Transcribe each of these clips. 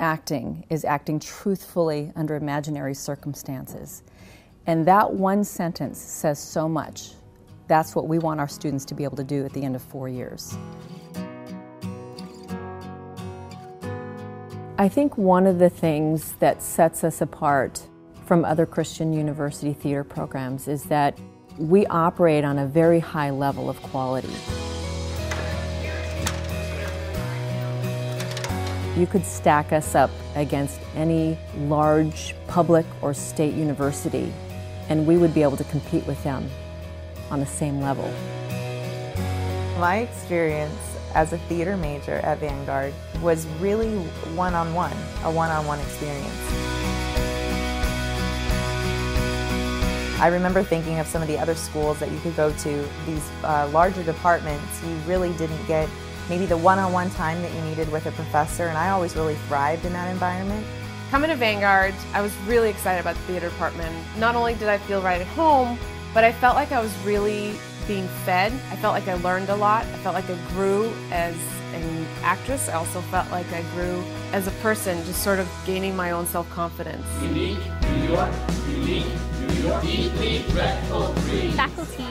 acting is acting truthfully under imaginary circumstances. And that one sentence says so much. That's what we want our students to be able to do at the end of 4 years. I think one of the things that sets us apart from other Christian university theater programs is that we operate on a very high level of quality. You could stack us up against any large public or state university, and we would be able to compete with them on the same level. My experience as a theater major at Vanguard was really one-on-one, a one-on-one experience. I remember thinking of some of the other schools that you could go to, these larger departments, you really didn't get maybe the one-on-one time that you needed with a professor, and I always really thrived in that environment. Coming to Vanguard, I was really excited about the theater department. Not only did I feel right at home, but I felt like I was really being fed. I felt like I learned a lot. I felt like I grew as an actress. I also felt like I grew as a person, just sort of gaining my own self-confidence. Unique New York, unique New York, deeply dreadful breeze. Faculty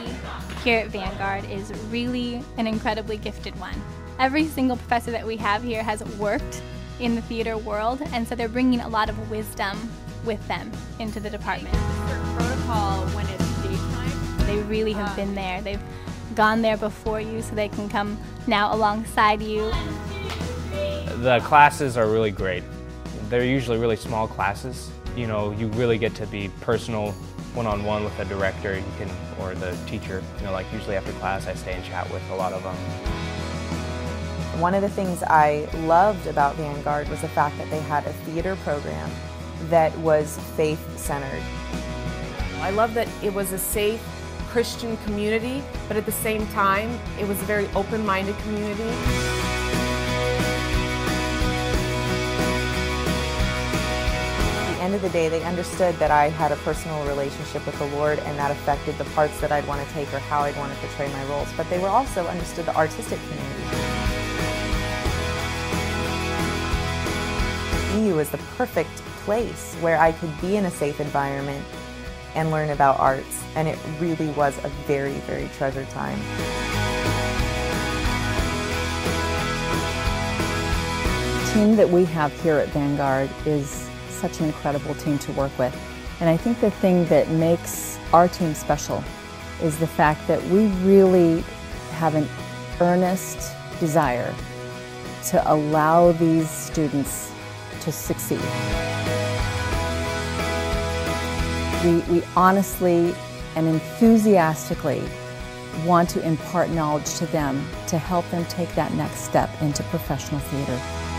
here at Vanguard is really an incredibly gifted one. Every single professor that we have here has worked in the theater world, and so they're bringing a lot of wisdom with them into the department. Protocol when it's they really have been there. They've gone there before you, so they can come now alongside you. The classes are really great. They're usually really small classes. You know, you really get to be personal, one-on-one with the director or the teacher. You know, like usually after class, I stay and chat with a lot of them. One of the things I loved about Vanguard was the fact that they had a theater program that was faith-centered. I love that it was a safe Christian community, but at the same time, it was a very open-minded community. At the end of the day, they understood that I had a personal relationship with the Lord, and that affected the parts that I'd want to take or how I'd want to portray my roles. But they were also understood the artistic community. EU was the perfect place where I could be in a safe environment and learn about arts, and it really was a very, very treasured time. The team that we have here at Vanguard is such an incredible team to work with, and I think the thing that makes our team special is the fact that we really have an earnest desire to allow these students to succeed. We honestly and enthusiastically want to impart knowledge to them to help them take that next step into professional theater.